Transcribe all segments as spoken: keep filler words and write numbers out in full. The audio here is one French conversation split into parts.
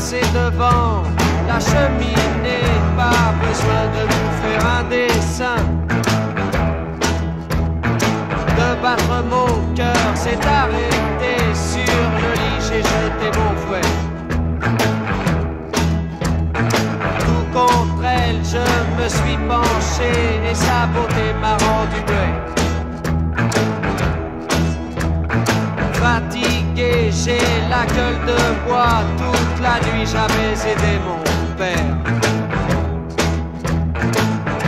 passer devant la cheminée, pas besoin de nous faire un dessin, de battre mon cœur s'est arrêté sur le lit, j'ai jeté mon fouet. Tout contre elle, je me suis penché et sa beauté m'a rendu muet. Fatigué, j'ai la gueule de bois, toute la nuit j'avais aidé mon père.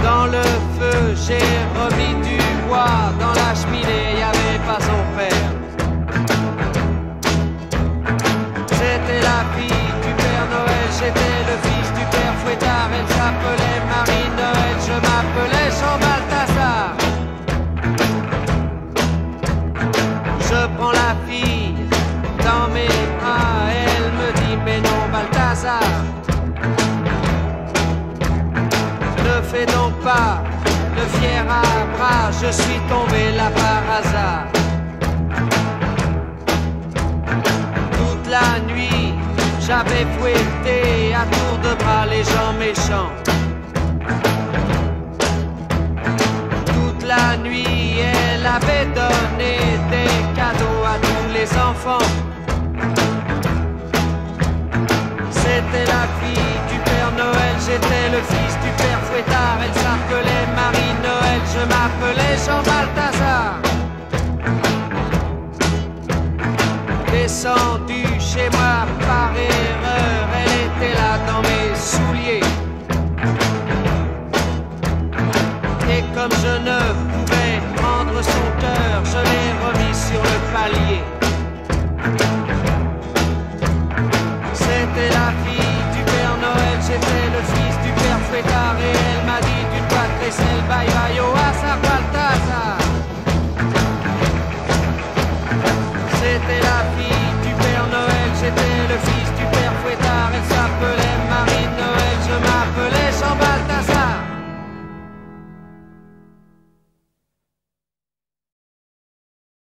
Dans le feu j'ai remis du bois, dans la cheminée y'avait pas son père. C'était la fille du Père Noël, j'étais le fils du Père Fouettard. Elle s'appelait Marie-Noël, je m'appelais Jean Balthazar. Je prends la fille dans mes bras, elle me dit mais non Balthazar, ne fais donc pas le fier à bras, je suis tombé là par hasard. Toute la nuit j'avais fouetté à tour de bras les gens méchants. Toute la nuit elle avait donné des cadeaux à tous les enfants. C'était la fille du Père Noël, j'étais le fils du Père Fouettard. Elle s'appelait Marie-Noël, je m'appelais Jean Balthazar. Descendu chez moi par erreur, elle était là dans mes souliers. Et comme je ne pouvais prendre son cœur, je l'ai remis sur le palier. C'était la fille du Père Noël, j'étais le fils du Père Fouettard. Et elle m'a dit d'une voix très bye bye.